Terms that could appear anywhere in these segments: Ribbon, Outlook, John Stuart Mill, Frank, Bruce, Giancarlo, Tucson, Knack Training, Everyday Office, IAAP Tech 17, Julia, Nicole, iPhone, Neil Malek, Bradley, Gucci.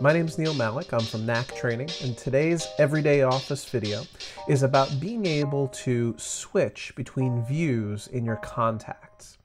My name's Neil Malek, I'm from Knack Training, and today's Everyday Office video is about being able to switch between views in your contacts.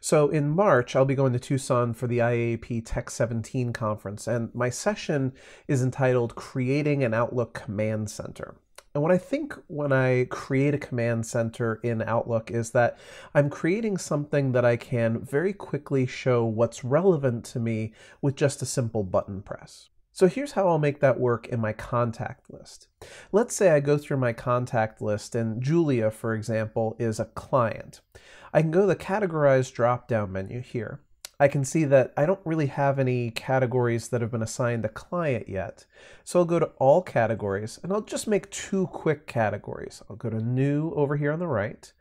So in March, I'll be going to Tucson for the IAAP Tech 17 conference, and my session is entitled Creating an Outlook Command Center. And what I think when I create a command center in Outlook is that I'm creating something that I can very quickly show what's relevant to me with just a simple button press. So here's how I'll make that work in my contact list. Let's say I go through my contact list and Julia, for example, is a client. I can go to the Categorize drop-down menu here. I can see that I don't really have any categories that have been assigned a client yet. So I'll go to all categories and I'll just make two quick categories. I'll go to new over here on the right.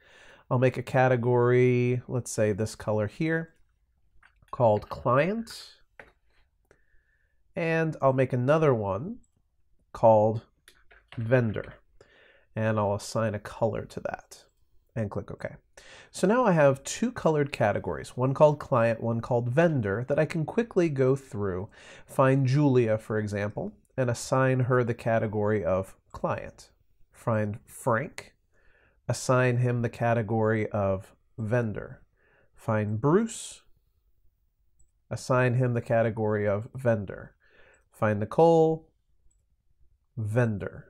I'll make a category, let's say this color here, called client. And I'll make another one called vendor. And I'll assign a color to that and click OK. So now I have two colored categories, one called client, one called vendor, that I can quickly go through, find Julia, for example, and assign her the category of client. Find Frank, assign him the category of vendor. Find Bruce, assign him the category of vendor. Find Nicole, vendor.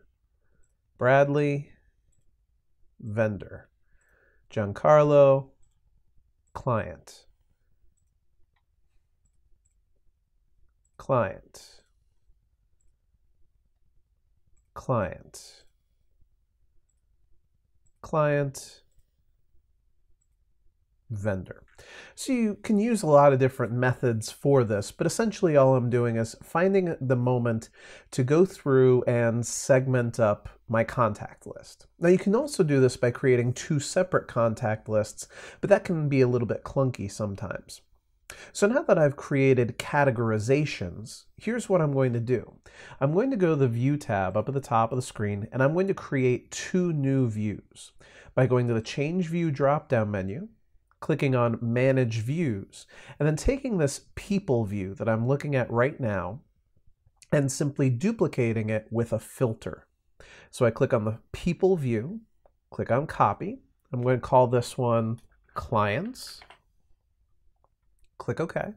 Bradley, vendor. Giancarlo, client. Client. Client. Client. Vendor. So you can use a lot of different methods for this, but essentially all I'm doing is finding the moment to go through and segment up my contact list. Now you can also do this by creating two separate contact lists, but that can be a little bit clunky sometimes. So now that I've created categorizations, here's what I'm going to do. I'm going to go to the View tab up at the top of the screen, and I'm going to create two new views by going to the Change View drop-down menu, clicking on Manage Views, and then taking this People view that I'm looking at right now and simply duplicating it with a filter. So I click on the People view, click on Copy. I'm going to call this one Clients. Click OK.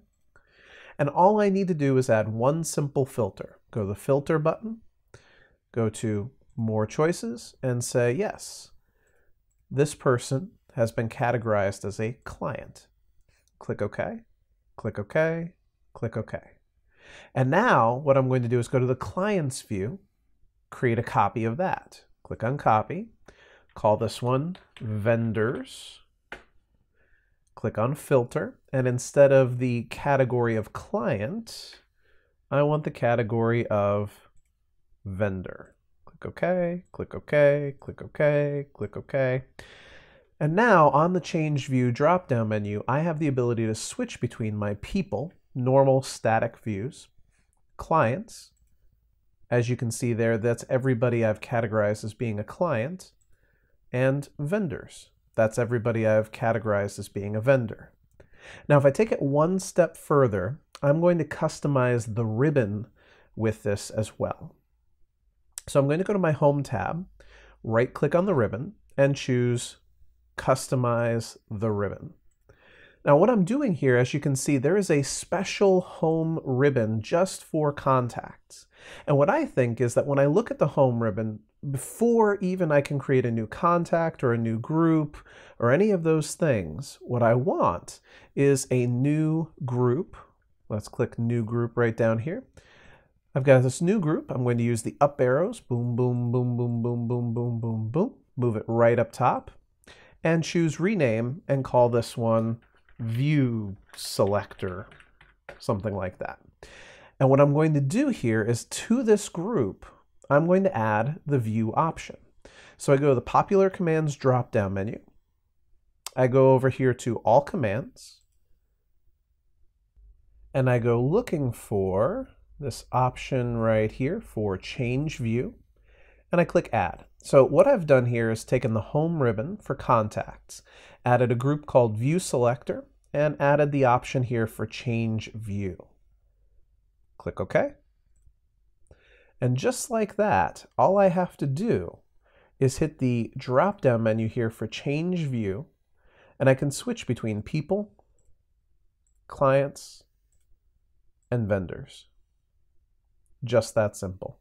And all I need to do is add one simple filter. Go to the Filter button, go to More Choices, and say, yes, this person has been categorized as a client. Click OK, click OK, click OK. And now what I'm going to do is go to the Clients view, create a copy of that. Click on Copy, call this one Vendors, click on Filter, and instead of the category of client, I want the category of vendor. Click OK, click OK, click OK, click OK. And now on the Change View drop-down menu, I have the ability to switch between my people, normal static views, clients. As you can see there, that's everybody I've categorized as being a client, and vendors. That's everybody I've categorized as being a vendor. Now, if I take it one step further, I'm going to customize the ribbon with this as well. So I'm going to go to my Home tab, right-click on the ribbon, and choose Customize the Ribbon. Now what I'm doing here, as you can see, there is a special home ribbon just for contacts. And what I think is that when I look at the home ribbon, before even I can create a new contact or a new group or any of those things, what I want is a new group. Let's click New Group right down here. I've got this new group. I'm going to use the up arrows. Boom, boom, boom, boom, boom, boom, boom, boom, boom. Move it right up top. And choose Rename and call this one View Selector, something like that. And what I'm going to do here is to this group, I'm going to add the View option. So I go to the Popular Commands drop-down menu. I go over here to All Commands. And I go looking for this option right here for Change View. And I click Add. So what I've done here is taken the home ribbon for contacts, added a group called View Selector, and added the option here for Change View. Click OK. And just like that, all I have to do is hit the drop-down menu here for Change View, and I can switch between people, clients, and vendors. Just that simple.